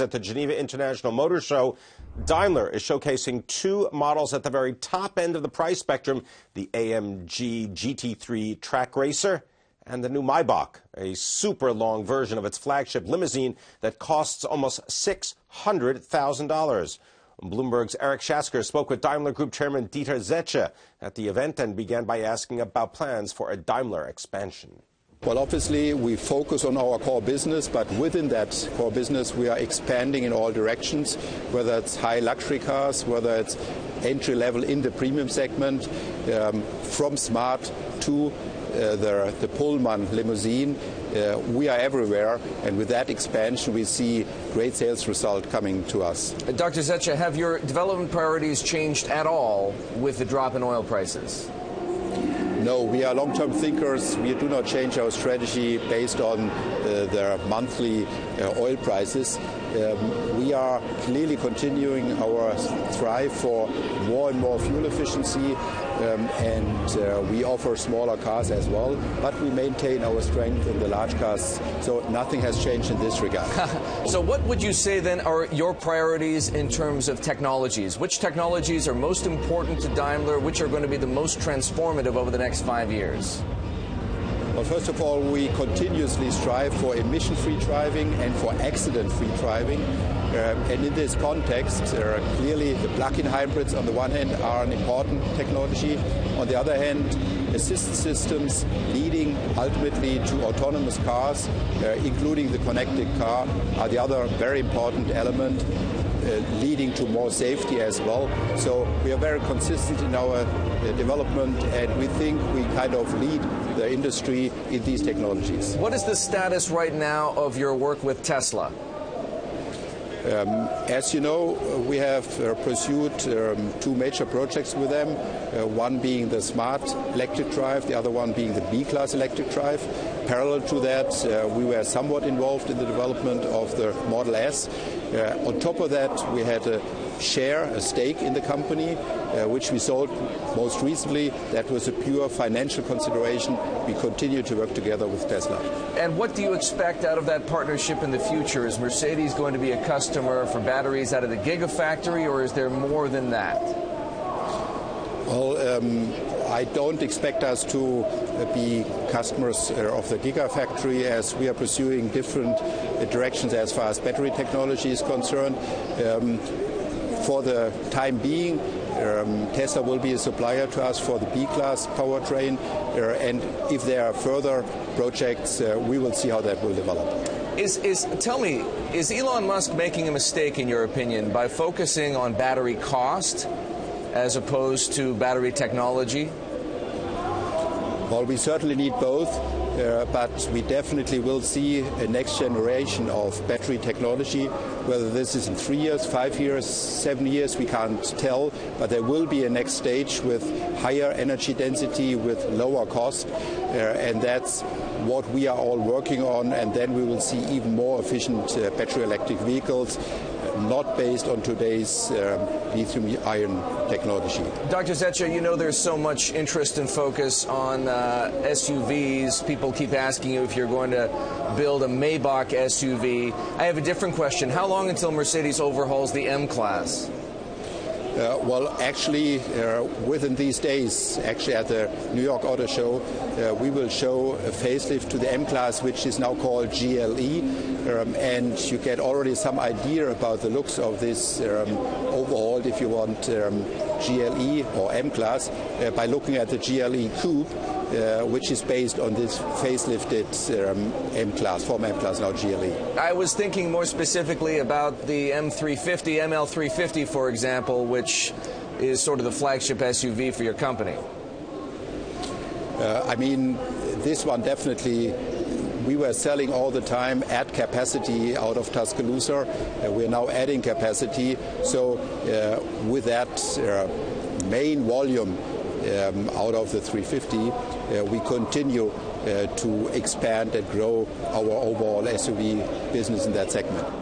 at the Geneva International Motor Show, Daimler is showcasing two models at the very top end of the price spectrum, the AMG GT3 track racer and the new Maybach, a super long version of its flagship limousine that costs almost $600,000. Bloomberg's Erik Schatzker spoke with Daimler Group Chairman Dieter Zetsche at the event and began by asking about plans for a Daimler expansion. Well, obviously, we focus on our core business, but within that core business, we are expanding in all directions, whether it's high luxury cars, whether it's entry level in the premium segment, from smart to the Pullman limousine. We are everywhere, and with that expansion, we see great sales result coming to us. Dr. Zetsche, have your development priorities changed at all with the drop in oil prices? No, we are long-term thinkers. We do not change our strategy based on their monthly oil prices. We are clearly continuing our strive for more and more fuel efficiency, and we offer smaller cars as well, but we maintain our strength in the large cars, so nothing has changed in this regard. So what would you say then are your priorities in terms of technologies? Which technologies are most important to Daimler? Which are going to be the most transformative over the next 5 years? Well, first of all, we continuously strive for emission-free driving and for accident-free driving. And in this context, clearly the plug-in hybrids on the one hand are an important technology. On the other hand, assist systems leading ultimately to autonomous cars, including the connected car, are the other very important element, leading to more safety as well. So we are very consistent in our development, and we think we kind of lead the industry in these technologies. What is the status right now of your work with Tesla? As you know, we have pursued two major projects with them, one being the smart electric drive, the other one being the B-class electric drive. Parallel to that, we were somewhat involved in the development of the Model S. On top of that, we had a share, a stake in the company, which we sold most recently. That was a pure financial consideration. We continue to work together with Tesla. And what do you expect out of that partnership in the future? Is Mercedes going to be a customer for batteries out of the Gigafactory, or is there more than that? Well, I don't expect us to be customers of the Gigafactory, as we are pursuing different directions as far as battery technology is concerned. For the time being, Tesla will be a supplier to us for the B-class powertrain, and if there are further projects, we will see how that will develop. Tell me, is Elon Musk making a mistake, in your opinion, by focusing on battery cost as opposed to battery technology? Well, we certainly need both. But we definitely will see a next generation of battery technology. Whether this is in 3 years, 5 years, 7 years, we can't tell. But there will be a next stage with higher energy density, with lower cost. And that's what we are all working on. And then we will see even more efficient battery electric vehicles, not based on today's lithium-ion technology. Dr. Zetsche, you know there's so much interest and focus on SUVs. People keep asking you if you're going to build a Maybach SUV. I have a different question. How long until Mercedes overhauls the M-Class? Well, actually, within these days, actually at the New York Auto Show, we will show a facelift to the M-Class, which is now called GLE, and you get already some idea about the looks of this overhauled, if you want, GLE or M-Class, by looking at the GLE Coupe, which is based on this facelifted M-Class, former M-Class, now GLE. I was thinking more specifically about the M350, ML350, for example, which is sort of the flagship SUV for your company. I mean, this one definitely, we were selling all the time at capacity out of Tuscaloosa. We're now adding capacity. So with that main volume out of the 350, we continue to expand and grow our overall SUV business in that segment.